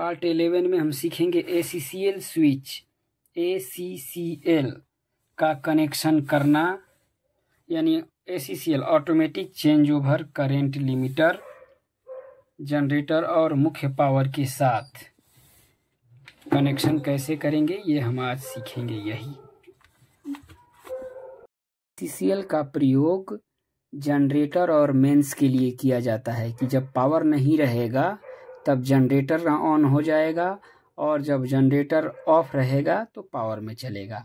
Part 11 में हम सीखेंगे ACCL स्विच, ACCL का कनेक्शन करना, यानी ACCL automatic change over current limiter, generator और मुख्य पावर के साथ कनेक्शन कैसे करेंगे ये हम आज सीखेंगे। यही ACCL का प्रयोग जनरेटर और मेंस के लिए किया जाता है कि जब पावर नहीं रहेगा तब जनरेटर ऑन हो जाएगा और जब जनरेटर ऑफ रहेगा तो पावर में चलेगा।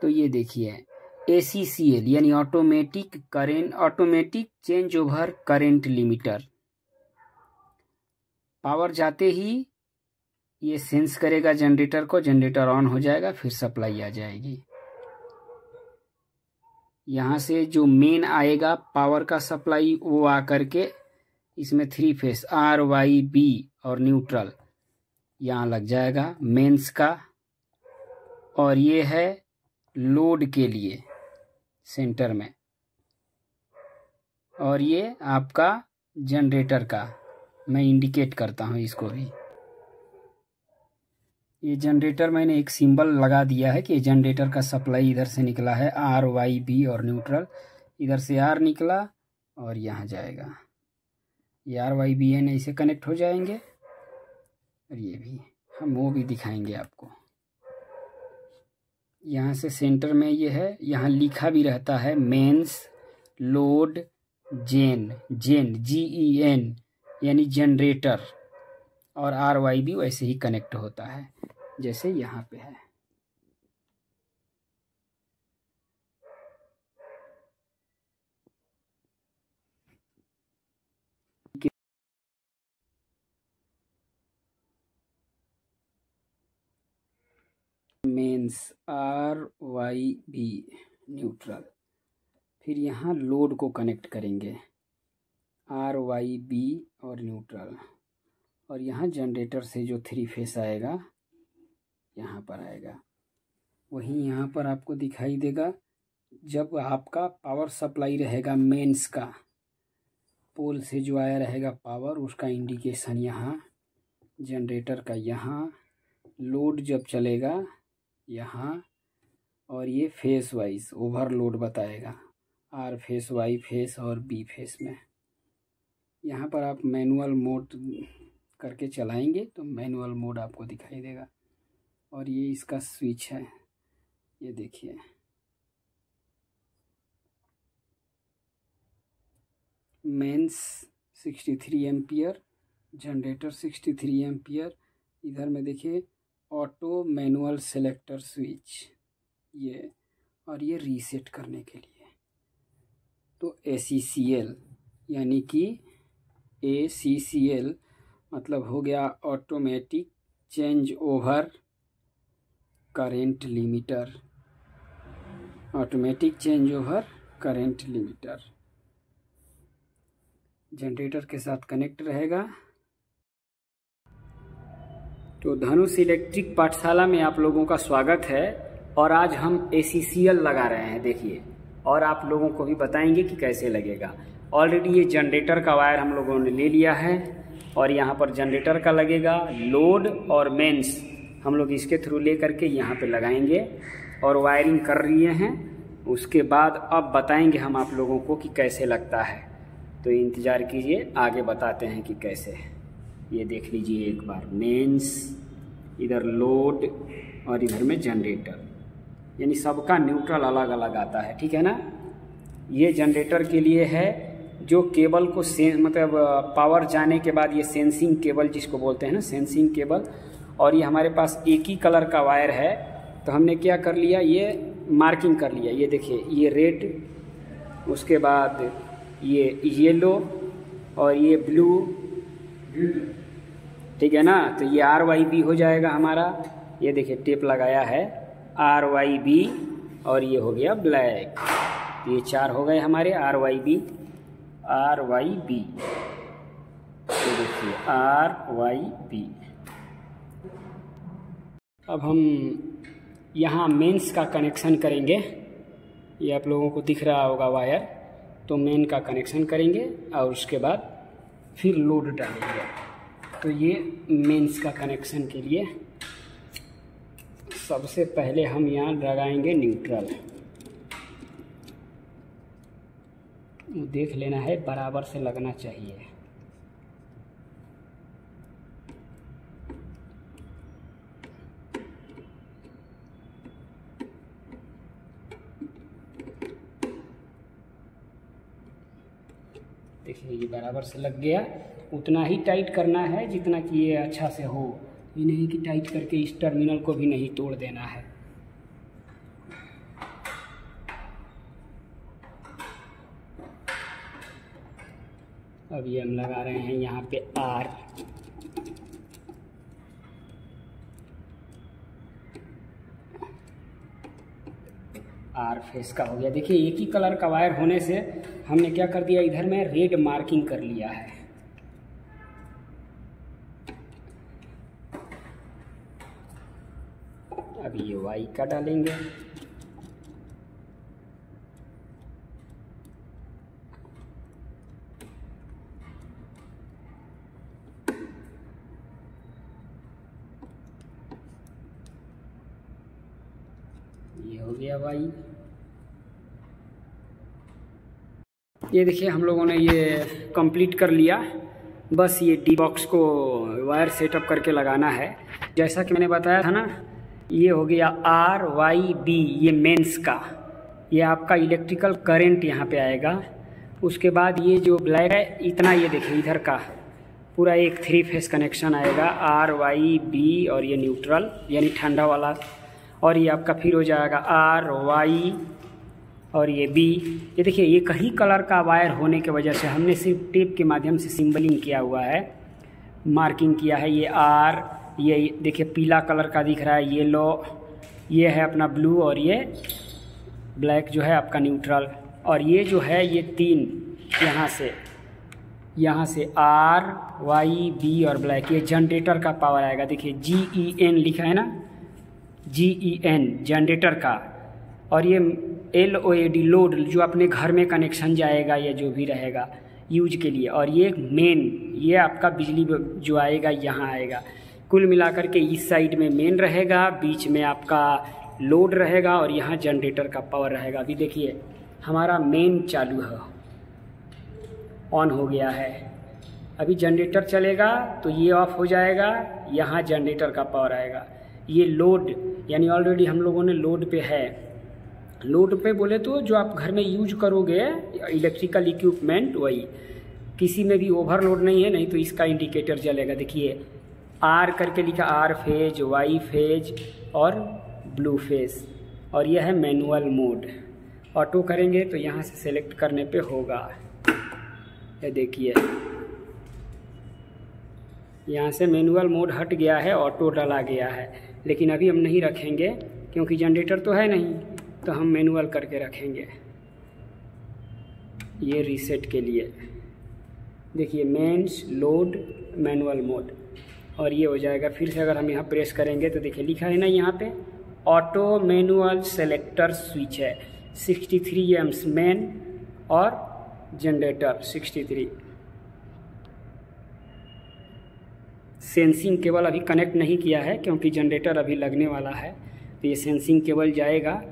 तो ये देखिए ACCL यानी automatic change over current limiter. Power जाते ही ये सेंस करेगा जनरेटर को, जनरेटर ऑन हो जाएगा, फिर सप्लाई आ जाएगी। यहाँ से जो मेन आएगा पावर का सप्लाई, वो आकर के इसमें 3 फेस RYB और न्यूट्रल यहाँ लग जाएगा मेंस का। और ये है लोड के लिए सेंटर में, और ये आपका जनरेटर का। मैं इंडिकेट करता हूँ इसको भी। ये जनरेटर मैंने एक सिंबल लगा दिया है कि जनरेटर का सप्लाई इधर से निकला है RYB और न्यूट्रल, इधर से R निकला और यहाँ जाएगा। ये RYBN इसे कनेक्ट हो जाएंगे और ये भी हम वो भी दिखाएंगे आपको। यहाँ से सेंटर में ये है, यहाँ लिखा भी रहता है मेंस लोड जेन GEN यानी जनरेटर, और RYB वैसे ही कनेक्ट होता है जैसे यहाँ पे है। मेंस RYB न्यूट्रल, फिर यहाँ लोड को कनेक्ट करेंगे RYB और न्यूट्रल, और यहाँ जनरेटर से जो 3 फेस आएगा यहाँ पर आएगा। वहीं यहाँ पर आपको दिखाई देगा जब आपका पावर सप्लाई रहेगा मेंस का, पोल से जो आया रहेगा पावर, उसका इंडिकेशन यहाँ, जनरेटर का यहाँ, लोड जब चलेगा यहाँ, और ये फेस वाइज ओवरलोड बताएगा R फेस Y फेस और B फेस में। यहाँ पर आप मैनुअल मोड करके चलाएंगे तो मैनुअल मोड आपको दिखाई देगा। और ये इसका स्विच है, ये देखिए। Mains 63 ampere, generator 63 ampere. इधर में देखिए ऑटो मैनुअल सेलेक्टर स्विच ये, और ये रीसेट करने के लिए। तो ACCL यानी कि ACCL मतलब हो गया automatic change over current limiter, automatic change over current limiter. Generator के साथ कनेक्ट रहेगा। तो धनुष इलेक्ट्रिक पाठशाला में आप लोगों का स्वागत है, और आज हम ACCL लगा रहे हैं, देखिए, और आप लोगों को भी बताएंगे कि कैसे लगेगा। ऑलरेडी ये जनरेटर का वायर हम लोगों ने ले लिया है, और यहाँ पर जनरेटर का लगेगा, लोड और मेंस हम लोग इसके थ्रू ले करके यहाँ पे लगाएंगे और वायरिंग कर लिए हैं। उसके बाद अब बताएंगे हम आप लोगों को कि कैसे लगता है, तो इंतज़ार कीजिए, आगे बताते हैं कि कैसे। ये देख लीजिए एक बार, मेंस, इधर लोड और इधर में जनरेटर, यानी सबका न्यूट्रल अलग अलग आता है, ठीक है ना। ये जनरेटर के लिए है जो केबल को मतलब पावर जाने के बाद ये सेंसिंग केबल जिसको बोलते हैं ना, सेंसिंग केबल। और ये हमारे पास एक ही कलर का वायर है, तो हमने क्या कर लिया, ये मार्किंग कर लिया। ये देखिए, ये रेड, उसके बाद ये येलो और ये ब्लू, ठीक है ना। तो ये RYB हो जाएगा हमारा, ये देखिए टेप लगाया है RYB, और ये हो गया ब्लैक। ये 4 हो गए हमारे RYB, ये देखिए RYB। अब हम यहाँ मेंस का कनेक्शन करेंगे। ये आप लोगों को दिख रहा होगा वायर, तो मेन का कनेक्शन करेंगे और उसके बाद फिर लोड डालेंगे। तो ये मेंस का कनेक्शन के लिए सबसे पहले हम यहाँ लगाएंगे न्यूट्रल। देख लेना है बराबर से लगना चाहिए। देखिए ये बराबर से लग गया। उतना ही टाइट करना है जितना कि ये अच्छा से हो, ये नहीं कि टाइट करके इस टर्मिनल को भी नहीं तोड़ देना है। अब ये हम लगा रहे हैं यहाँ पे आर। आर फेस का हो गया। देखिए एक ही कलर का वायर होने से हमने क्या कर दिया, इधर में रेड मार्किंग कर लिया है। अब ये वाई का डालेंगे। ये हो गया भाई। ये देखिए हम लोगों ने ये कंप्लीट कर लिया। बस ये डी बॉक्स को वायर सेटअप करके लगाना है। जैसा कि मैंने बताया था ना, ये हो गया आर वाई बी, ये मेंस का, ये आपका इलेक्ट्रिकल करंट यहाँ पे आएगा। उसके बाद ये जो ब्लैक है इतना, ये देखिए इधर का पूरा एक थ्री फेस कनेक्शन आएगा, आर वाई बी और ये न्यूट्रल यानी ठंडा वाला, और ये आपका फिर हो जाएगा आर वाई और ये बी। ये देखिए ये कहीं कलर का वायर होने की वजह से हमने सिर्फ टेप के माध्यम से सिंबलिंग किया हुआ है, मार्किंग किया है। ये आर, ये देखिए पीला कलर का दिख रहा है, येलो, ये है अपना ब्लू, और ये ब्लैक जो है आपका न्यूट्रल। और ये जो है ये तीन, यहाँ से आर वाई बी और ब्लैक, ये जनरेटर का पावर आएगा। देखिए GEN लिखा है ना, GEN जनरेटर का। और ये LOAD लोड, जो अपने घर में कनेक्शन जाएगा या जो भी रहेगा यूज के लिए। और ये मेन, ये आपका बिजली जो आएगा यहाँ आएगा। कुल मिलाकर के इस साइड में मेन रहेगा, बीच में आपका लोड रहेगा, और यहाँ जनरेटर का पावर रहेगा। अभी देखिए हमारा मेन चालू है, ऑन हो गया है। अभी जनरेटर चलेगा तो ये ऑफ हो जाएगा, यहाँ जनरेटर का पावर आएगा। ये लोड यानी ऑलरेडी हम लोगों ने लोड पे है, लोड पे बोले तो जो आप घर में यूज करोगे इलेक्ट्रिकल इक्विपमेंट, वही। किसी में भी ओवरलोड नहीं है, नहीं तो इसका इंडिकेटर जलेगा। देखिए आर करके लिखा, आर फेज, वाई फेज और ब्लू फेज। और यह है मैनुअल मोड, ऑटो करेंगे तो यहाँ से सेलेक्ट करने पे होगा। ये देखिए यहाँ से मैनुअल मोड हट गया है, ऑटो डाला गया है। लेकिन अभी हम नहीं रखेंगे क्योंकि जनरेटर तो है नहीं, तो हम मैनुअल करके रखेंगे ये रीसेट के लिए। देखिए मेंस, लोड, मैनुअल मोड, और ये हो जाएगा। फिर से अगर हम यहाँ प्रेस करेंगे तो देखिए लिखा है ना यहाँ पे, ऑटो मैनुअल सेलेक्टर स्विच है। 63 amps मेन और जनरेटर 63। सेंसिंग केबल अभी कनेक्ट नहीं किया है क्योंकि जनरेटर अभी लगने वाला है, तो ये सेंसिंग केबल जाएगा,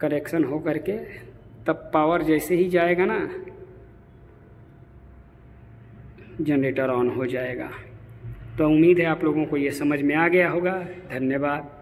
कनेक्शन हो करके तब पावर जैसे ही जाएगा ना, जनरेटर ऑन हो जाएगा। तो उम्मीद है आप लोगों को ये समझ में आ गया होगा। धन्यवाद।